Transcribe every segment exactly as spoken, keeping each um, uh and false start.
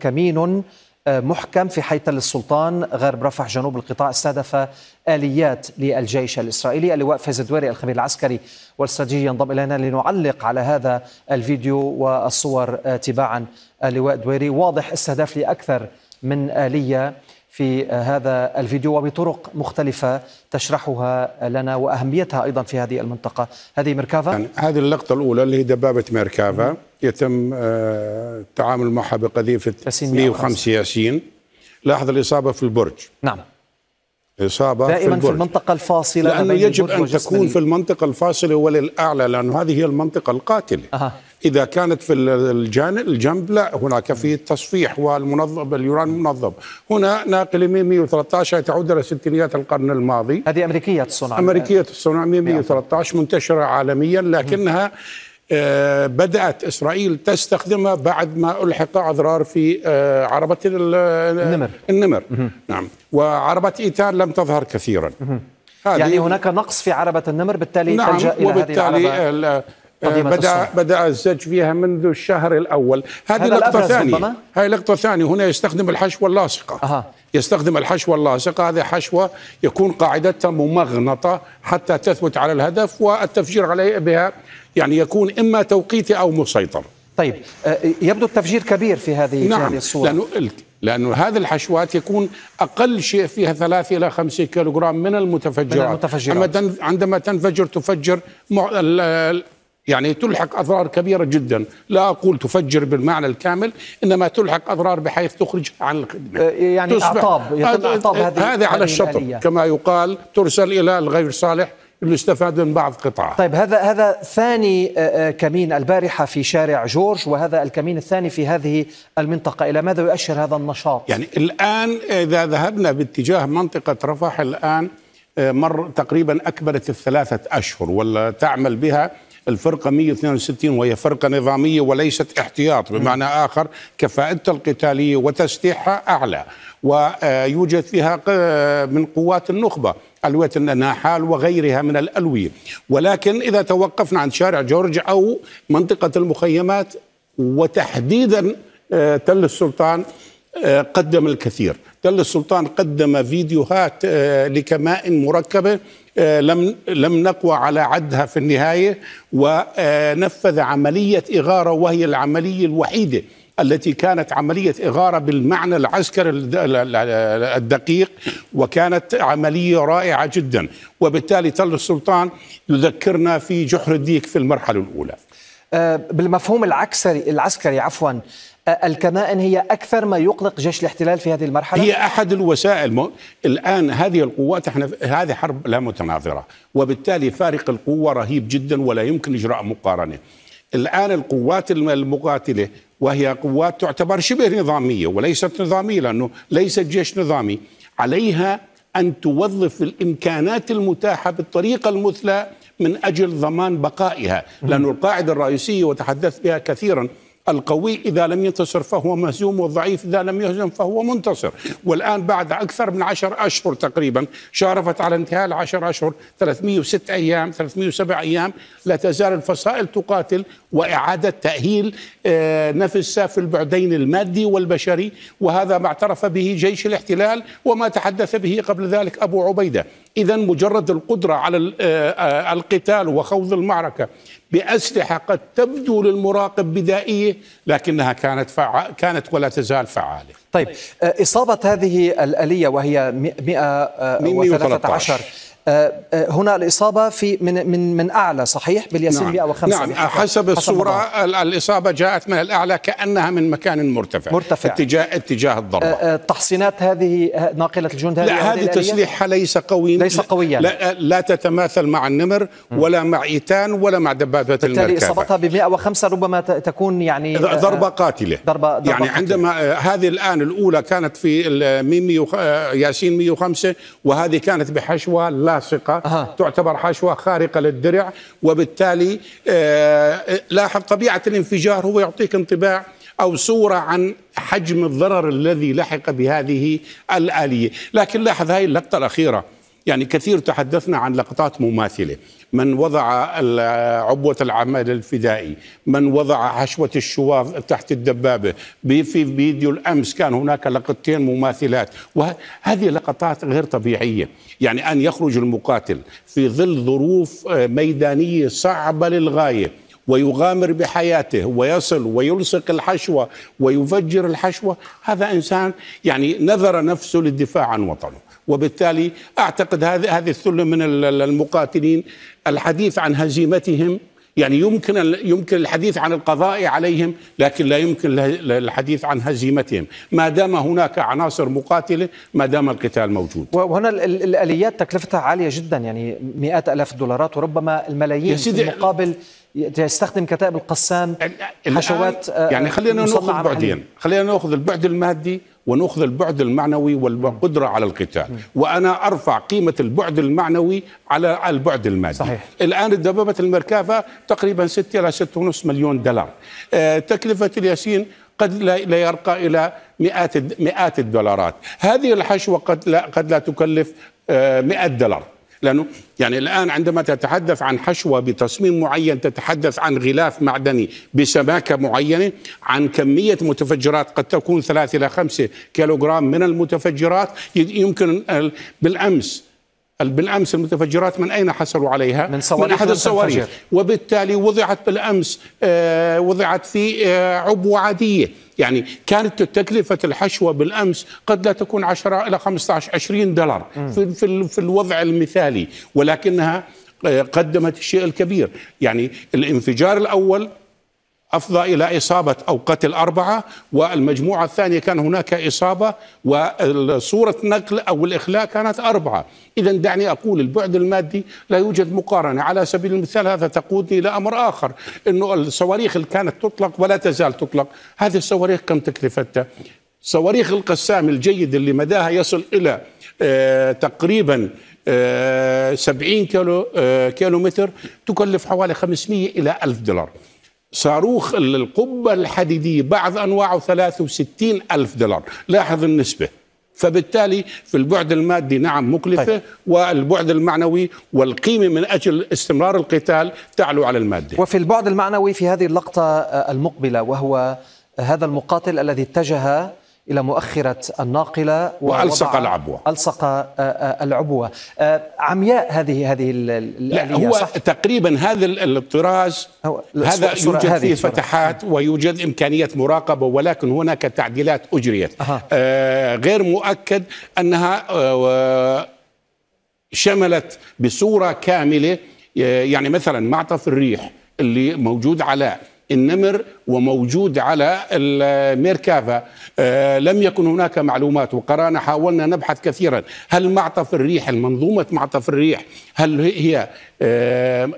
كمين محكم في حيتل السلطان غرب رفح جنوب القطاع استهدف آليات للجيش الإسرائيلي. اللواء فايز الدويري الخبير العسكري والاستراتيجي ينضم إلينا لنعلق على هذا الفيديو والصور تباعا. اللواء الدويري، واضح استهداف لأكثر من آلية في هذا الفيديو وبطرق مختلفة تشرحها لنا وأهميتها أيضا في هذه المنطقة. هذه ميركافا، يعني هذه اللقطة الأولى اللي هي دبابة ميركافا يتم التعامل معها بقذيفة مئة وخمسة ياسين. لاحظ الإصابة في البرج. نعم، إصابة دائما في, في المنطقة الفاصلة، لأنه يجب أن تكون في المنطقة الفاصلة وللأعلى، لأنه هذه هي المنطقة القاتلة. أه. إذا كانت في الجانب الجنب لا، هناك في التصفيح والمنظم اليوران المنظم. هنا ناقلة مئة وثلاثة عشر تعود إلى ستينيات القرن الماضي. هذه أمريكية الصنع. أمريكية الصنع مئة وثلاثة عشر منتشرة عالميا، لكنها آه بدأت إسرائيل تستخدمها بعد ما ألحق أضرار في آه عربة النمر. النمر. نعم، وعربة إيتان لم تظهر كثيرا. يعني هناك نقص في عربة النمر، بالتالي نعم، تلجأ إلى هذه العربة. بدأ بدأ الزج فيها منذ الشهر الأول. هذه لقطة ثانية، هاي لقطة ثانية. هنا يستخدم الحشوة اللاصقة. أها. يستخدم الحشوة اللاصقة، هذه حشوة يكون قاعدتها ممغنطة حتى تثبت على الهدف، والتفجير عليه بها يعني يكون إما توقيتي أو مسيطر. طيب، يبدو التفجير كبير في هذه, نعم. في هذه الصورة. لأنه لأنه هذه الحشوات يكون أقل شيء فيها ثلاثة إلى خمسة كيلوغرام من المتفجرات. من المتفجرات. أما عندما تنفجر تفجر مع يعني تلحق أضرار كبيرة جدا. لا أقول تفجر بالمعنى الكامل، إنما تلحق أضرار بحيث تخرج عن الخدمة. يعني أعطاب، يتم أعطاب هذه هذه على الشطر كما يقال، ترسل إلى الغير صالح اللي استفاد من بعض قطاع. طيب، هذا هذا ثاني كمين البارحة في شارع جورج، وهذا الكمين الثاني في هذه المنطقة. إلى ماذا يؤشر هذا النشاط؟ يعني الآن إذا ذهبنا باتجاه منطقة رفح، الآن مر تقريبا أكبرت الثلاثة أشهر ولا تعمل بها الفرقة مئة واثنين وستين، وهي فرقة نظامية وليست احتياط. بمعنى آخر كفاءتها القتالية وتسليحها أعلى، ويوجد فيها من قوات النخبة ألوية النحال وغيرها من الألوية. ولكن إذا توقفنا عن شارع جورج أو منطقة المخيمات وتحديدا تل السلطان، قدم الكثير. تل السلطان قدم فيديوهات لكمائن مركبة لم لم نقوى على عدها في النهاية، ونفذ عملية إغارة، وهي العملية الوحيدة التي كانت عملية إغارة بالمعنى العسكري الدقيق، وكانت عملية رائعة جدا. وبالتالي تل السلطان يذكرنا في جحر الديك في المرحلة الأولى. بالمفهوم العسكري العسكري عفوا، الكمائن هي أكثر ما يقلق جيش الاحتلال في هذه المرحلة. هي أحد الوسائل. مو... الآن هذه القوات، احنا هذه حرب لا متناظرة، وبالتالي فارق القوة رهيب جدا ولا يمكن إجراء مقارنة. الآن القوات المقاتلة، وهي قوات تعتبر شبه نظامية وليست نظامية لأنه ليست جيش نظامي، عليها أن توظف الإمكانات المتاحة بالطريقة المثلى من أجل ضمان بقائها، لأن القاعدة الرئيسية وتحدث بها كثيرا: القوي إذا لم ينتصر فهو مهزوم، والضعيف إذا لم يهزم فهو منتصر. والآن بعد أكثر من عشر أشهر تقريبا، شارفت على انتهاء العشر أشهر ثلاثمئة وستة أيام ثلاثمئة وسبعة أيام، لا تزال الفصائل تقاتل، وإعادة تأهيل نفسها في البعدين المادي والبشري، وهذا ما اعترف به جيش الاحتلال وما تحدث به قبل ذلك أبو عبيدة. إذا مجرد القدرة على القتال وخوض المعركة بأسلحة قد تبدو للمراقب بدائية، لكنها كانت فعال كانت ولا تزال فعالة. طيب، إصابة هذه الآلية وهي مئة وثلاثة عشر، هنا الإصابة في من من من أعلى، صحيح؟ بالياسين مئة وخمسة. نعم، نعم. حسب الصورة حسب الإصابة جاءت من الأعلى، كأنها من مكان مرتفع مرتفع اتجاه اتجاه الضربة. تحصينات هذه ناقلة الجند هذه، لا، هذه تسليحها ليس قوي ليس قوية لا, لا, لا تتماثل مع النمر ولا مع إيتان ولا مع دبابة الميركافا. بالتالي إصابتها ب مئة وخمسة ربما تكون يعني ضربة قاتلة. ضربة, ضربة يعني قاتلة. عندما هذه الآن الأولى كانت في ياسين مئة وخمسة، وهذه كانت بحشوة لا لاصقة، تعتبر حشوة خارقة للدرع. وبالتالي لاحظ طبيعة الانفجار، هو يعطيك انطباع أو صورة عن حجم الضرر الذي لحق بهذه الآلية. لكن لاحظ هاي اللقطة الأخيرة، يعني كثير تحدثنا عن لقطات مماثلة، من وضع عبوة العماد الفدائي، من وضع حشوة الشواظ تحت الدبابة، في فيديو الأمس كان هناك لقطتين مماثلات، وهذه لقطات غير طبيعية. يعني أن يخرج المقاتل في ظل ظروف ميدانية صعبة للغاية ويغامر بحياته ويصل ويلصق الحشوة ويفجر الحشوة، هذا إنسان يعني نذر نفسه للدفاع عن وطنه. وبالتالي أعتقد هذه هذه الثلة من المقاتلين الحديث عن هزيمتهم، يعني يمكن يمكن الحديث عن القضاء عليهم، لكن لا يمكن الحديث عن هزيمتهم ما دام هناك عناصر مقاتلة، ما دام القتال موجود. وهنا الآليات تكلفتها عالية جدا، يعني مئات آلاف الدولارات وربما الملايين في المقابل يستخدم كتائب القسام حشوات. يعني خلينا ناخذ بعدين، خلينا ناخذ البعد المادي ونأخذ البعد المعنوي والقدرة على القتال، وأنا أرفع قيمة البعد المعنوي على البعد المادي. صحيح. الآن دبابة الميركافا تقريبا ستة إلى ستة ونصف مليون دولار، آه تكلفة الياسين قد لا يرقى إلى مئات مئات الدولارات، هذه الحشوة قد لا قد لا تكلف آه مئة دولار، لأنه يعني الآن عندما تتحدث عن حشوة بتصميم معين، تتحدث عن غلاف معدني بسماكة معينة، عن كمية متفجرات قد تكون ثلاثة إلى خمسة كيلوغرام من المتفجرات. يمكن بالأمس بالأمس المتفجرات من أين حصلوا عليها؟ من, من أحد الصواريخ، وبالتالي وضعت بالأمس آه وضعت في آه عبوة عادية. يعني كانت تكلفة الحشوة بالأمس قد لا تكون عشرة إلى خمسة عشر عشرين دولار في, في, في الوضع المثالي، ولكنها قدمت الشيء الكبير. يعني الانفجار الأول أفضى إلى إصابة أو قتل أربعة، والمجموعة الثانية كان هناك إصابة وصورة نقل أو الإخلاء كانت أربعة. إذا دعني أقول البعد المادي لا يوجد مقارنة. على سبيل المثال هذا تقودني إلى أمر آخر، أنه الصواريخ اللي كانت تطلق ولا تزال تطلق، هذه الصواريخ كم تكلفتها؟ صواريخ القسام الجيد اللي مداها يصل إلى آه تقريباً آه سبعين كيلو آه كيلومتر، تكلف حوالي خمسمئة إلى ألف دولار. صاروخ القبة الحديدية بعض أنواعه ثلاثة وستين ألف دولار، لاحظ النسبة. فبالتالي في البعد المادي نعم مكلفة. طيب. والبعد المعنوي والقيمة من أجل استمرار القتال تعلو على المادي. وفي البعد المعنوي في هذه اللقطة المقبلة، وهو هذا المقاتل الذي اتجه إلى مؤخرة الناقلة وألصق العبوة ألصق العبوة عمياء هذه هذه لا هو صح؟ تقريبا هذا الطراز هذا يوجد فيه فتحات ويوجد إمكانية مراقبة، ولكن هناك تعديلات أجريت. آه غير مؤكد أنها آه شملت بصورة كاملة، يعني مثلا معطف الريح اللي موجود على النمر وموجود على الميركافا آه لم يكن هناك معلومات، وقرانا حاولنا نبحث كثيرا. هل معطف الريح، المنظومة معطف الريح، هل هي آه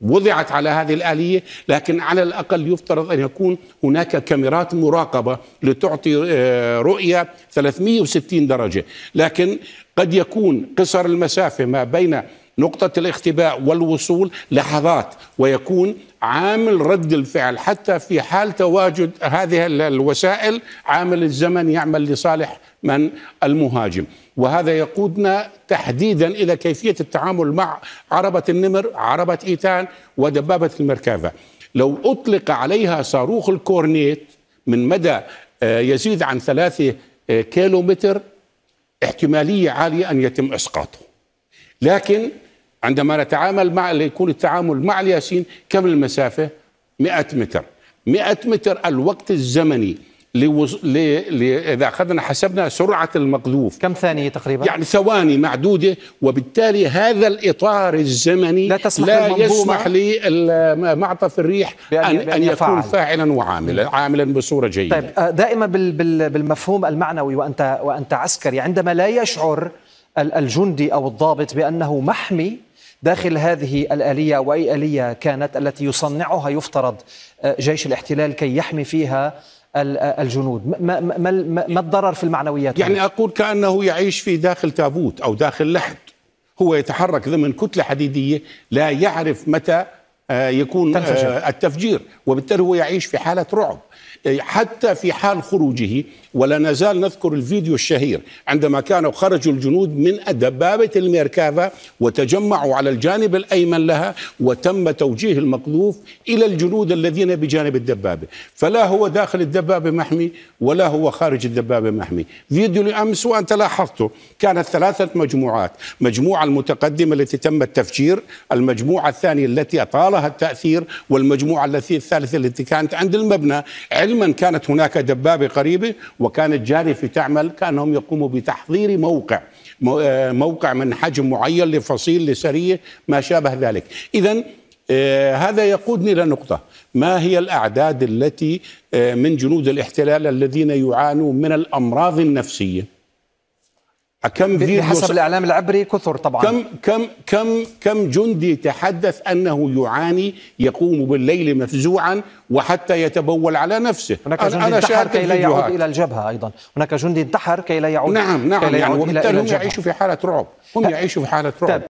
وضعت على هذه الآلية؟ لكن على الأقل يفترض أن يكون هناك كاميرات مراقبة لتعطي آه رؤية ثلاثمئة وستين درجة، لكن قد يكون قصر المسافة ما بين نقطة الاختباء والوصول لحظات، ويكون عامل رد الفعل حتى في حال تواجد هذه الوسائل عامل الزمن يعمل لصالح من المهاجم. وهذا يقودنا تحديدا إلى كيفية التعامل مع عربة النمر، عربة إيتان، ودبابة الميركافا. لو أطلق عليها صاروخ الكورنيت من مدى يزيد عن ثلاثة كيلومتر احتمالية عالية أن يتم إسقاطه، لكن عندما نتعامل مع يكون التعامل مع الياسين كم المسافة؟ مئة متر. مئة متر الوقت الزمني لوز... ل... ل... إذا أخذنا حسبنا سرعة المقذوف كم ثانية تقريبا؟ يعني ثواني معدودة، وبالتالي هذا الإطار الزمني لا, لا يسمح لمعطف الريح بأن, بأن, أن يكون فاعلا وعاملا عاملا بصورة جيدة. طيب دائما بال... بال... بالمفهوم المعنوي، وأنت وأنت عسكري، عندما لا يشعر الجندي أو الضابط بأنه محمي داخل هذه الآلية، وأي آلية كانت التي يصنعها يفترض جيش الاحتلال كي يحمي فيها الجنود، ما, ما, ما الضرر في المعنويات؟ يعني أقول كأنه يعيش في داخل تابوت أو داخل لحد، هو يتحرك ضمن كتلة حديدية لا يعرف متى يكون التفجير، وبالتالي هو يعيش في حالة رعب. حتى في حال خروجه. ولا نزال نذكر الفيديو الشهير عندما كانوا خرجوا الجنود من دبابة الميركافا وتجمعوا على الجانب الأيمن لها، وتم توجيه المقذوف إلى الجنود الذين بجانب الدبابة، فلا هو داخل الدبابة محمي ولا هو خارج الدبابة محمي. فيديو لأمس وأنت لاحظته، كانت ثلاثة مجموعات، مجموعة المتقدمة التي تم التفجير، المجموعة الثانية التي أطالها التأثير، والمجموعة التي الثالثة التي كانت عند المبنى، علما كانت هناك دبابة قريبة وكانت جارفة تعمل، كانهم يقوموا بتحضير موقع موقع من حجم معين لفصيل لسرية ما شابه ذلك. إذن هذا يقودني إلى نقطة، ما هي الأعداد التي من جنود الاحتلال الذين يعانون من الأمراض النفسية؟ كم بحسب الإعلام العبري كثر طبعا، كم كم كم كم جندي تحدث أنه يعاني، يقوم بالليل مفزوعا وحتى يتبول على نفسه. هناك جندي أنا انتحر كي لا يعود إلى الجبهة أيضا، هناك جندي انتحر كي لا يعود. نعم نعم، يعني وبالتالي هم يعيشوا في حالة رعب، هم يعيشوا في حالة رعب.